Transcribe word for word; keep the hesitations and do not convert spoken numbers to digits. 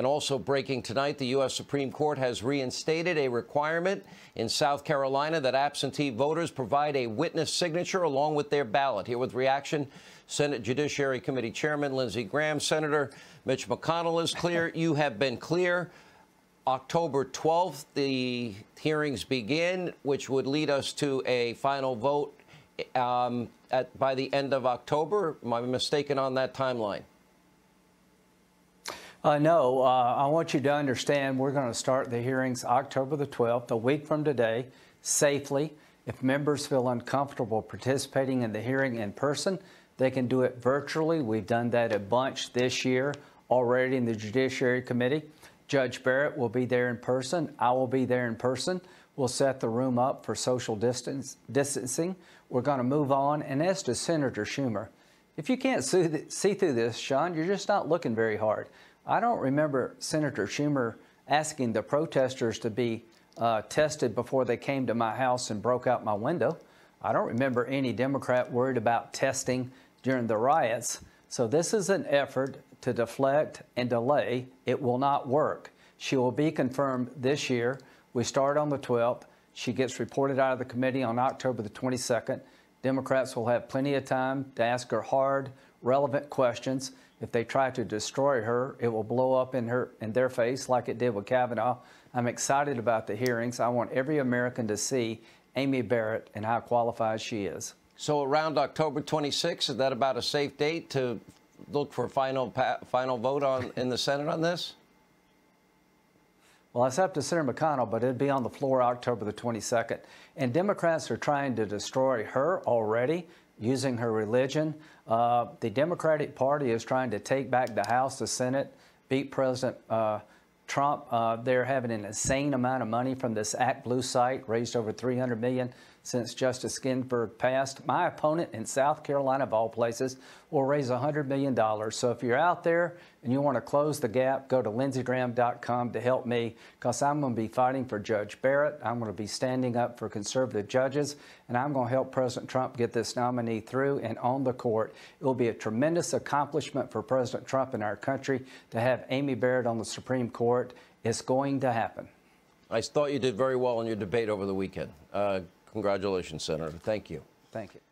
And also breaking tonight, the U S Supreme Court has reinstated a requirement in South Carolina that absentee voters provide a witness signature along with their ballot. Here with reaction, Senate Judiciary Committee Chairman Lindsey Graham. Senator Mitch McConnell is clear. You have been clear. October twelfth, the hearings begin, which would lead us to a final vote um, at, by the end of October. Am I mistaken on that timeline? Uh, no, uh, I want you to understand we're going to start the hearings October the twelfth, a week from today, safely. If members feel uncomfortable participating in the hearing in person, they can do it virtually. We've done that a bunch this year already in the Judiciary Committee. Judge Barrett will be there in person. I will be there in person. We'll set the room up for social distance, distancing. We're going to move on. And as to Senator Schumer, if you can't see through this, Sean, you're just not looking very hard. I don't remember Senator Schumer asking the protesters to be uh, tested before they came to my house and broke out my window. I don't remember any Democrat worried about testing during the riots. So this is an effort to deflect and delay. It will not work. She will be confirmed this year. We start on the twelfth. She gets reported out of the committee on October the twenty-second. Democrats will have plenty of time to ask her hard, relevant questions. If they try to destroy her, it will blow up in her in their face like it did with Kavanaugh. I'm excited about the hearings. I want every American to see Amy Barrett and how qualified she is. So around October twenty-sixth, is that about a safe date to look for a final, final vote on in the Senate on this? Well, it's up to Senator McConnell, but it'd be on the floor October the twenty-second. And Democrats are trying to destroy her already, using her religion. Uh, the Democratic Party is trying to take back the House, the Senate, beat President uh, Trump. Uh, they're having an insane amount of money from this Act Blue site, raised over three hundred million dollars since Justice Ginsburg passed. My opponent in South Carolina, of all places, will raise one hundred million dollars. So if you're out there and you want to close the gap, go to Lindsey Graham dot com to help me, because I'm going to be fighting for Judge Barrett. I'm going to be standing up for conservative judges, and I'm going to help President Trump get this nominee through and on the court. It will be a tremendous accomplishment for President Trump and our country to have Amy Barrett on the Supreme Court. It's going to happen. I thought you did very well in your debate over the weekend. Uh, congratulations, Senator. Thank you. Thank you.